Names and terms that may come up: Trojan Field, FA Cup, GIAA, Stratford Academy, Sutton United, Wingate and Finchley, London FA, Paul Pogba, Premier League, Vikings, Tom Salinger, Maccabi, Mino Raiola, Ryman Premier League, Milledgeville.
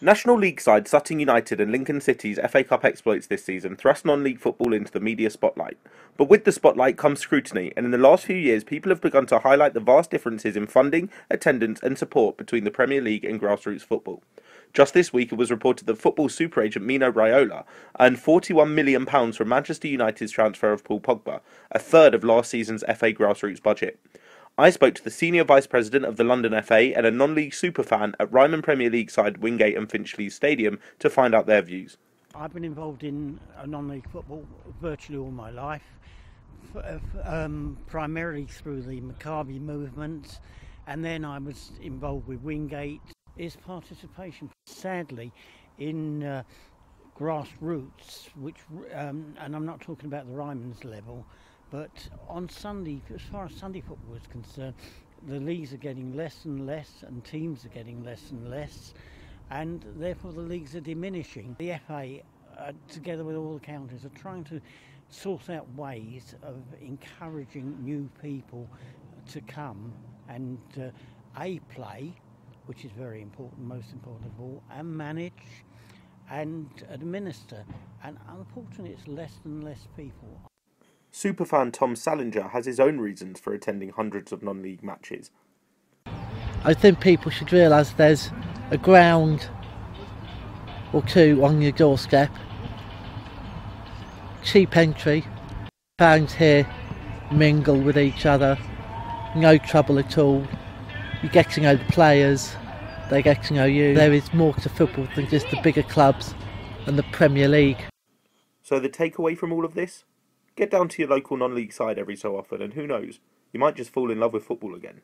National League side Sutton United and Lincoln City's FA Cup exploits this season thrust non-league football into the media spotlight. But with the spotlight comes scrutiny, and in the last few years people have begun to highlight the vast differences in funding, attendance and support between the Premier League and grassroots football. Just this week it was reported that football super agent Mino Raiola earned £41 million from Manchester United's transfer of Paul Pogba, a third of last season's FA grassroots budget. I spoke to the Senior Vice President of the London FA and a non-league superfan at Ryman Premier League side Wingate and Finchley Stadium to find out their views. I've been involved in non-league football virtually all my life, primarily through the Maccabi movement, and then I was involved with Wingate. Is participation, sadly, in grassroots, which, and I'm not talking about the Ryman's level, but on Sunday, as far as Sunday football is concerned, the leagues are getting less and less and teams are getting less and less, and therefore the leagues are diminishing. The FA, together with all the counties, are trying to sort out ways of encouraging new people to come and A, play, which is very important, most important of all, and manage and administer. And unfortunately it's less and less people. Superfan Tom Salinger has his own reasons for attending hundreds of non-league matches. I think people should realise there's a ground or two on your doorstep, cheap entry, fans here mingle with each other, no trouble at all, you get to know the players, they get to know you. There is more to football than just the bigger clubs and the Premier League. So the takeaway from all of this? Get down to your local non-league side every so often and who knows, you might just fall in love with football again.